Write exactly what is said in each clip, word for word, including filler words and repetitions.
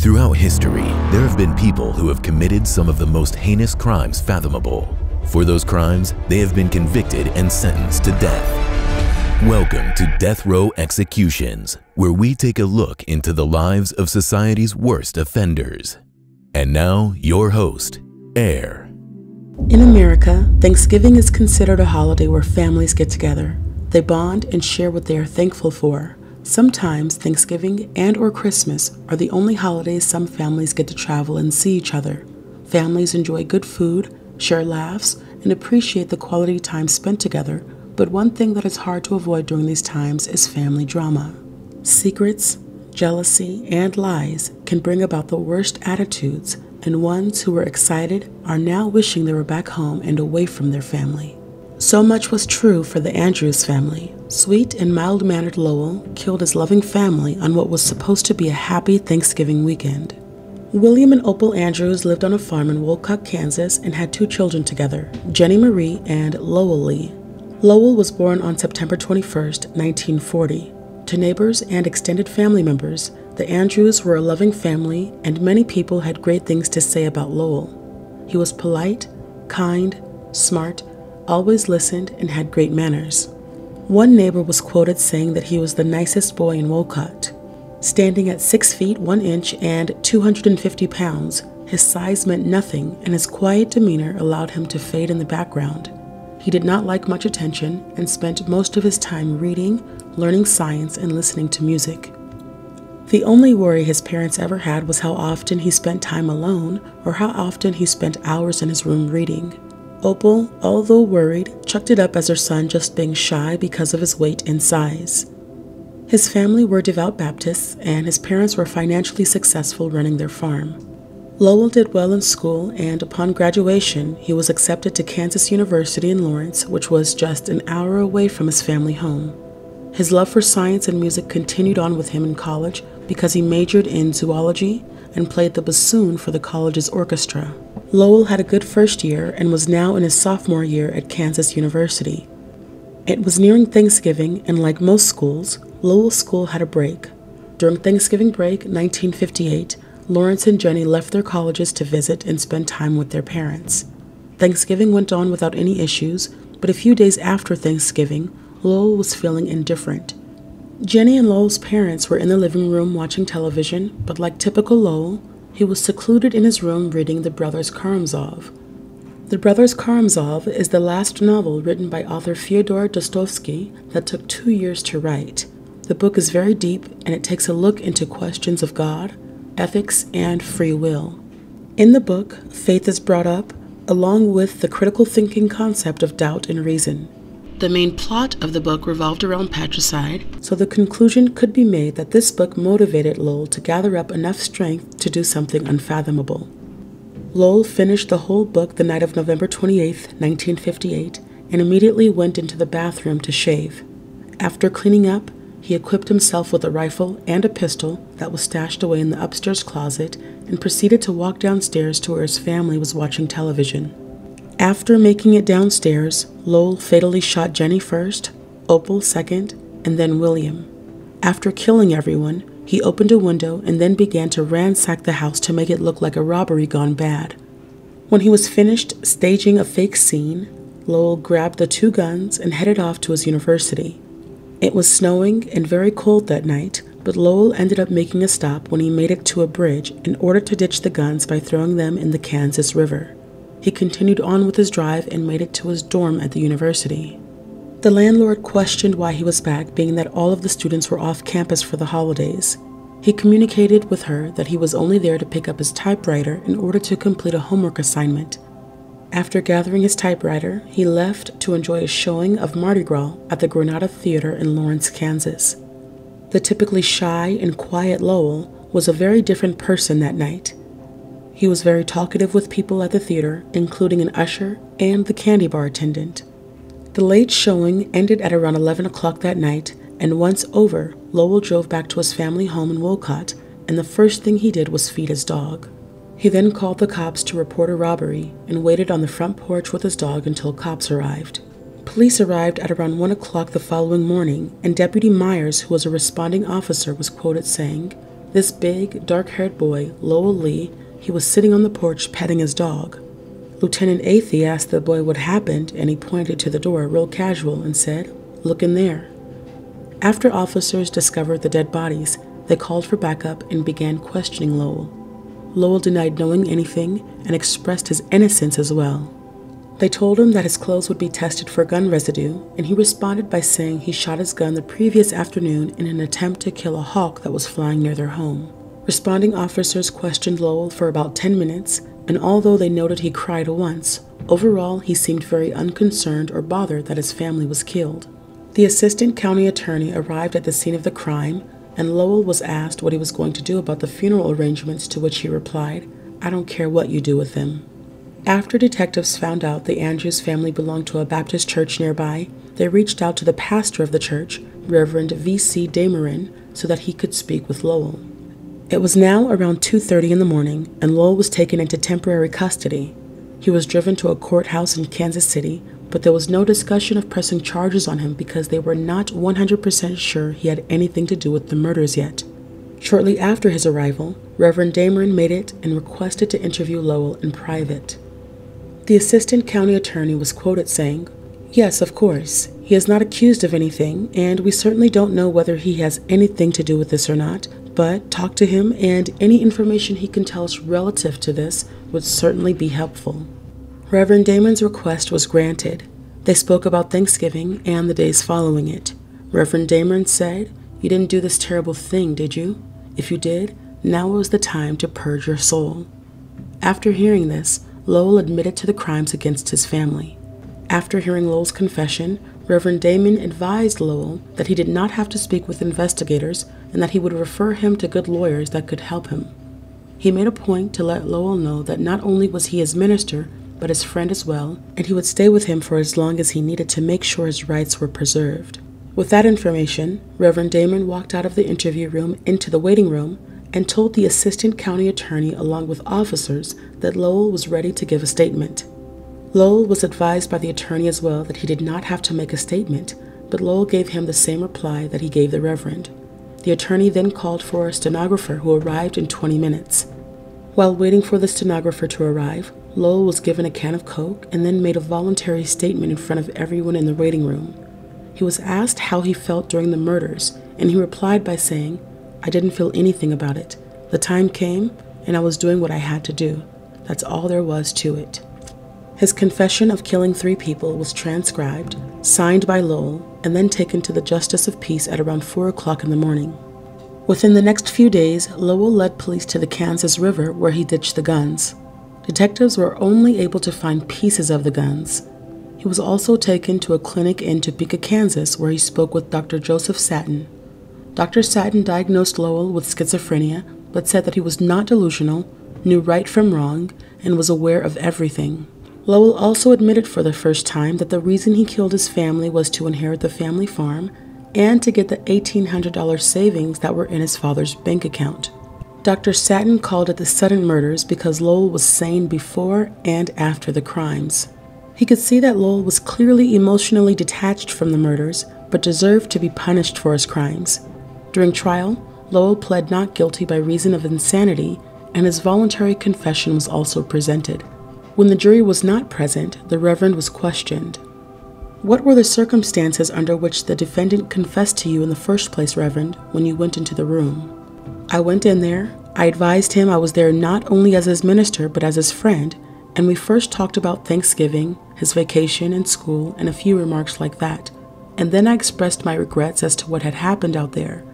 Throughout history, there have been people who have committed some of the most heinous crimes fathomable. For those crimes, they have been convicted and sentenced to death. Welcome to Death Row Executions, where we take a look into the lives of society's worst offenders. And now, your host, Air. In America, Thanksgiving is considered a holiday where families get together. They bond and share what they are thankful for. Sometimes Thanksgiving and or Christmas are the only holidays some families get to travel and see each other. Families enjoy good food, share laughs, and appreciate the quality time spent together, but one thing that is hard to avoid during these times is family drama. Secrets, jealousy, and lies can bring about the worst attitudes, and ones who were excited are now wishing they were back home and away from their family. So much was true for the Andrews family. Sweet and mild-mannered Lowell killed his loving family on what was supposed to be a happy Thanksgiving weekend. William and Opal Andrews lived on a farm in Wolcott, Kansas, and had two children together, Jenny Marie and Lowell Lee. Lowell was born on September twenty-first, nineteen forty. To neighbors and extended family members, the Andrews were a loving family, and many people had great things to say about Lowell. He was polite, kind, smart, always listened, and had great manners. One neighbor was quoted saying that he was the nicest boy in Wolcott. Standing at six feet one inch and two hundred fifty pounds, his size meant nothing, and his quiet demeanor allowed him to fade in the background. He did not like much attention and spent most of his time reading, learning science, and listening to music. The only worry his parents ever had was how often he spent time alone or how often he spent hours in his room reading. Opal, although worried, chucked it up as her son just being shy because of his weight and size. His family were devout Baptists, and his parents were financially successful running their farm. Lowell did well in school, and upon graduation, he was accepted to Kansas University in Lawrence, which was just an hour away from his family home. His love for science and music continued on with him in college because he majored in zoology and played the bassoon for the college's orchestra. Lowell had a good first year and was now in his sophomore year at Kansas University. It was nearing Thanksgiving, and like most schools, Lowell's school had a break. During Thanksgiving break nineteen fifty-eight, Lawrence and Jenny left their colleges to visit and spend time with their parents. Thanksgiving went on without any issues, but a few days after Thanksgiving, Lowell was feeling indifferent. Jenny and Lowell's parents were in the living room watching television, but like typical Lowell, he was secluded in his room reading The Brothers Karamazov. The Brothers Karamazov is the last novel written by author Fyodor Dostoevsky that took two years to write. The book is very deep, and it takes a look into questions of God, ethics, and free will. In the book, faith is brought up, along with the critical thinking concept of doubt and reason. The main plot of the book revolved around patricide, so the conclusion could be made that this book motivated Lowell to gather up enough strength to do something unfathomable. Lowell finished the whole book the night of November twenty-eighth, nineteen fifty-eight, and immediately went into the bathroom to shave. After cleaning up, he equipped himself with a rifle and a pistol that was stashed away in the upstairs closet and proceeded to walk downstairs to where his family was watching television. After making it downstairs, Lowell fatally shot Jenny first, Opal second, and then William. After killing everyone, he opened a window and then began to ransack the house to make it look like a robbery gone bad. When he was finished staging a fake scene, Lowell grabbed the two guns and headed off to his university. It was snowing and very cold that night, but Lowell ended up making a stop when he made it to a bridge in order to ditch the guns by throwing them in the Kansas River. He continued on with his drive and made it to his dorm at the university. The landlord questioned why he was back, being that all of the students were off campus for the holidays. He communicated with her that he was only there to pick up his typewriter in order to complete a homework assignment. After gathering his typewriter, he left to enjoy a showing of Mardi Gras at the Granada Theater in Lawrence, Kansas. The typically shy and quiet Lowell was a very different person that night. He was very talkative with people at the theater, including an usher and the candy bar attendant. The late showing ended at around eleven o'clock that night, and once over, Lowell drove back to his family home in Wolcott, and the first thing he did was feed his dog. He then called the cops to report a robbery and waited on the front porch with his dog until cops arrived. Police arrived at around one o'clock the following morning, and Deputy Myers, who was a responding officer, was quoted saying, This big, dark-haired boy, Lowell Lee, he was sitting on the porch petting his dog. Lieutenant Athey asked the boy what happened, and he pointed to the door real casual and said, "Look in there." After officers discovered the dead bodies, they called for backup and began questioning Lowell. Lowell denied knowing anything and expressed his innocence as well. They told him that his clothes would be tested for gun residue, and he responded by saying he shot his gun the previous afternoon in an attempt to kill a hawk that was flying near their home. Responding officers questioned Lowell for about ten minutes, and although they noted he cried once, overall he seemed very unconcerned or bothered that his family was killed. The assistant county attorney arrived at the scene of the crime, and Lowell was asked what he was going to do about the funeral arrangements, to which he replied, "I don't care what you do with them." After detectives found out the Andrews family belonged to a Baptist church nearby, they reached out to the pastor of the church, Reverend V C Dameron, so that he could speak with Lowell. It was now around two thirty in the morning, and Lowell was taken into temporary custody. He was driven to a courthouse in Kansas City, but there was no discussion of pressing charges on him because they were not one hundred percent sure he had anything to do with the murders yet. Shortly after his arrival, Reverend Dameron made it and requested to interview Lowell in private. The assistant county attorney was quoted saying, "Yes, of course. He is not accused of anything, and we certainly don't know whether he has anything to do with this or not, but talk to him, and any information he can tell us relative to this would certainly be helpful." Reverend Dameron's request was granted. They spoke about Thanksgiving and the days following it. Reverend Dameron said, "You didn't do this terrible thing, did you? If you did, now was the time to purge your soul." After hearing this, Lowell admitted to the crimes against his family. After hearing Lowell's confession, Reverend Dameron advised Lowell that he did not have to speak with investigators and that he would refer him to good lawyers that could help him. He made a point to let Lowell know that not only was he his minister, but his friend as well, and he would stay with him for as long as he needed to make sure his rights were preserved. With that information, Reverend Dameron walked out of the interview room into the waiting room and told the assistant county attorney along with officers that Lowell was ready to give a statement. Lowell was advised by the attorney as well that he did not have to make a statement, but Lowell gave him the same reply that he gave the Reverend. The attorney then called for a stenographer who arrived in twenty minutes. While waiting for the stenographer to arrive, Lowell was given a can of Coke and then made a voluntary statement in front of everyone in the waiting room. He was asked how he felt during the murders, and he replied by saying, "I didn't feel anything about it. The time came, and I was doing what I had to do. That's all there was to it." His confession of killing three people was transcribed, signed by Lowell, and then taken to the Justice of Peace at around four o'clock in the morning. Within the next few days, Lowell led police to the Kansas River, where he ditched the guns. Detectives were only able to find pieces of the guns. He was also taken to a clinic in Topeka, Kansas, where he spoke with Doctor Joseph Satten. Doctor Satten diagnosed Lowell with schizophrenia, but said that he was not delusional, knew right from wrong, and was aware of everything. Lowell also admitted for the first time that the reason he killed his family was to inherit the family farm and to get the eighteen hundred dollars savings that were in his father's bank account. Doctor Satten called it the sudden murders because Lowell was sane before and after the crimes. He could see that Lowell was clearly emotionally detached from the murders, but deserved to be punished for his crimes. During trial, Lowell pled not guilty by reason of insanity, and his voluntary confession was also presented. When the jury was not present, the Reverend was questioned. "What were the circumstances under which the defendant confessed to you in the first place, Reverend, when you went into the room?" "I went in there, I advised him I was there not only as his minister but as his friend, and we first talked about Thanksgiving, his vacation and school, and a few remarks like that, and then I expressed my regrets as to what had happened out there,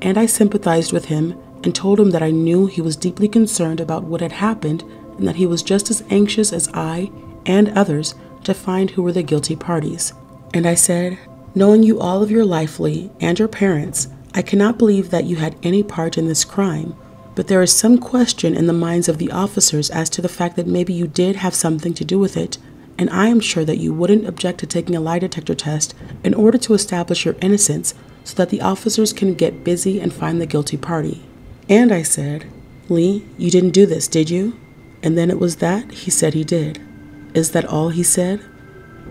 and I sympathized with him and told him that I knew he was deeply concerned about what had happened and that he was just as anxious as I and others to find who were the guilty parties. And I said, knowing you all of your life, Lee, and your parents, I cannot believe that you had any part in this crime, but there is some question in the minds of the officers as to the fact that maybe you did have something to do with it, and I am sure that you wouldn't object to taking a lie detector test in order to establish your innocence so that the officers can get busy and find the guilty party. And I said, Lee, you didn't do this, did you? And then it was that he said he did. Is that all he said?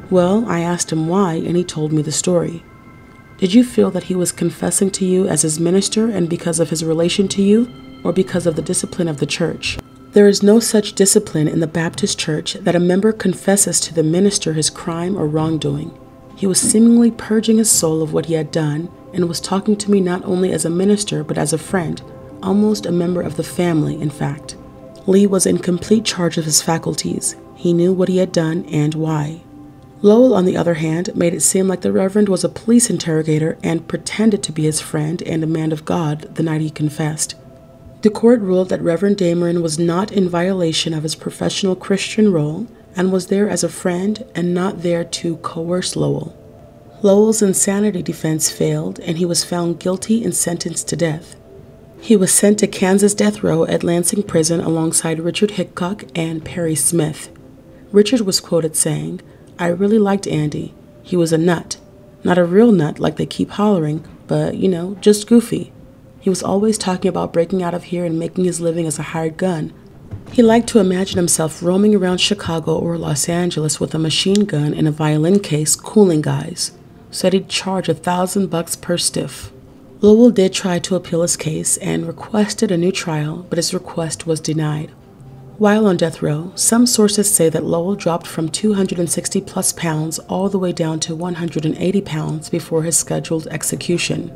Well, I asked him why, and he told me the story. Did you feel that he was confessing to you as his minister and because of his relation to you, or because of the discipline of the church? There is no such discipline in the Baptist church that a member confesses to the minister his crime or wrongdoing. He was seemingly purging his soul of what he had done and was talking to me not only as a minister but as a friend, almost a member of the family, in fact. Lee was in complete charge of his faculties. He knew what he had done and why. Lowell, on the other hand, made it seem like the Reverend was a police interrogator and pretended to be his friend and a man of God the night he confessed. The court ruled that Reverend Dameron was not in violation of his professional Christian role and was there as a friend and not there to coerce Lowell. Lowell's insanity defense failed and he was found guilty and sentenced to death. He was sent to Kansas death row at Lansing Prison alongside Richard Hickock and Perry Smith. Richard was quoted saying, "I really liked Andy. He was a nut. Not a real nut like they keep hollering, but, you know, just goofy. He was always talking about breaking out of here and making his living as a hired gun. He liked to imagine himself roaming around Chicago or Los Angeles with a machine gun and a violin case cooling guys. Said he'd charge a thousand bucks per stiff." Lowell did try to appeal his case and requested a new trial, but his request was denied. While on death row, some sources say that Lowell dropped from two hundred sixty plus pounds all the way down to one hundred eighty pounds before his scheduled execution.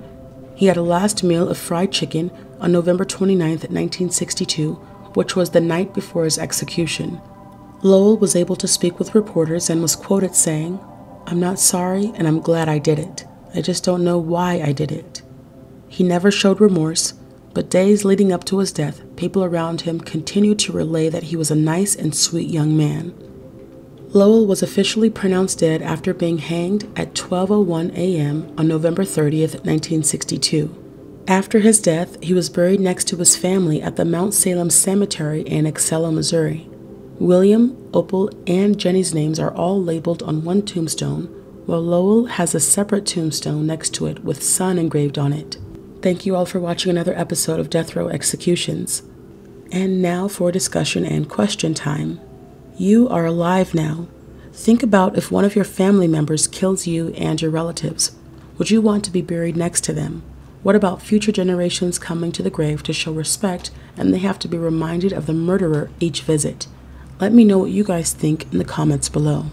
He had a last meal of fried chicken on November twenty-ninth, nineteen sixty-two, which was the night before his execution. Lowell was able to speak with reporters and was quoted saying, "I'm not sorry and I'm glad I did it. I just don't know why I did it." He never showed remorse, but days leading up to his death, people around him continued to relay that he was a nice and sweet young man. Lowell was officially pronounced dead after being hanged at twelve oh one a m on November thirtieth, nineteen sixty-two. After his death, he was buried next to his family at the Mount Salem Cemetery in Excello, Missouri. William, Opal, and Jenny's names are all labeled on one tombstone, while Lowell has a separate tombstone next to it with "Son" engraved on it. Thank you all for watching another episode of Death Row Executions. And now for discussion and question time. You are alive now. Think about if one of your family members kills you and your relatives. Would you want to be buried next to them? What about future generations coming to the grave to show respect and they have to be reminded of the murderer each visit? Let me know what you guys think in the comments below.